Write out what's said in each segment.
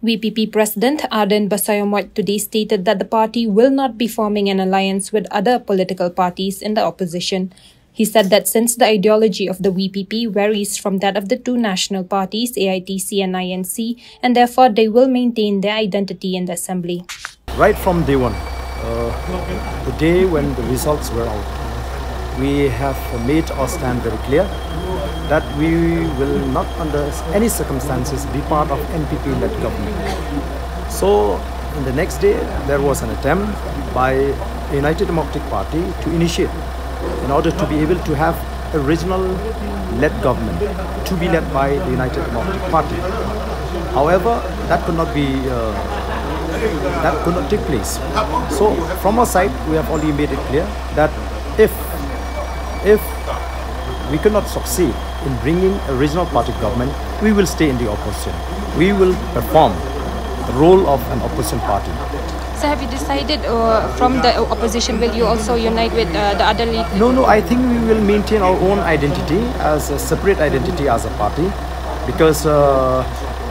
VPP President Arden Basayamwait today stated that the party will not be forming an alliance with other political parties in the opposition. He said that since the ideology of the VPP varies from that of the two national parties, AITC and INC, and therefore they will maintain their identity in the assembly. Right from day one, the day when the results were out, we have made our stand very clear that we will not under any circumstances be part of NPP-led government. So, in the next day, there was an attempt by the United Democratic Party to initiate in order to be able to have a regional-led government to be led by the United Democratic Party. However, that could not take place. So, from our side, we have already made it clear that if we cannot succeed in bringing a regional party government, we will stay in the opposition. We will perform the role of an opposition party. So have you decided from the opposition, will you also unite with the other league? No, I think we will maintain our own identity as a separate identity as a party, because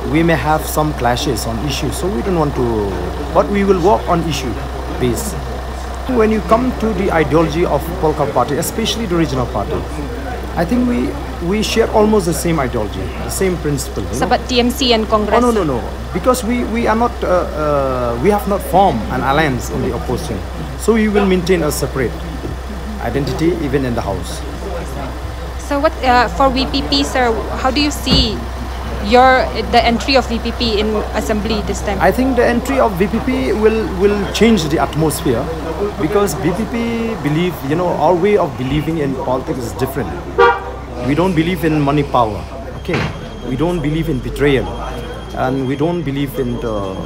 we may have some clashes on issues, so we don't want to, but we will work on issue base. When you come to the ideology of political party, especially the regional party, I think we share almost the same ideology, the same principle. So, but TMC and Congress? Oh, no. Because we are not, we have not formed an alliance in the opposition. So we will maintain a separate identity even in the house. So what for VPP, sir? How do you see the entry of VPP in assembly this time? I think the entry of VPP will change the atmosphere, because VPP believe, our way of believing in politics is different. We don't believe in money power, okay? We don't believe in betrayal, and we don't believe in the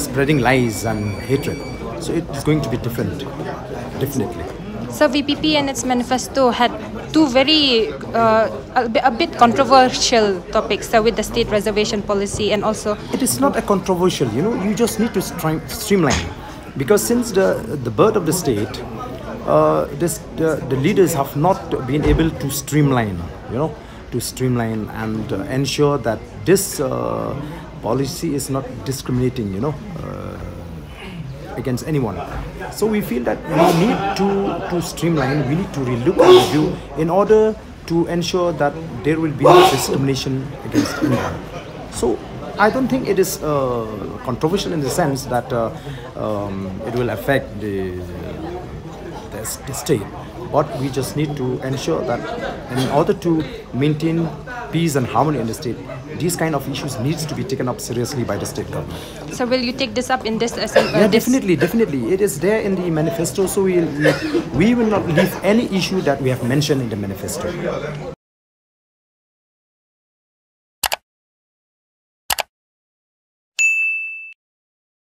spreading lies and hatred. So it's going to be different, definitely. So VPP and its manifesto had two very a bit controversial topics, so with the state reservation policy and also... It is not a controversial, you just need to streamline. Because since the birth of the state, the leaders have not been able to streamline, and ensure that this policy is not discriminating, against anyone. So we feel that we need to streamline, we need to relook and review in order to ensure that there will be no discrimination against anyone. So I don't think it is controversial in the sense that it will affect the state, but we just need to ensure that in order to maintain peace and harmony in the state, these kind of issues needs to be taken up seriously by the state government. So will you take this up in this assembly? Yeah, definitely. It is there in the manifesto, so we will not leave any issue that we have mentioned in the manifesto.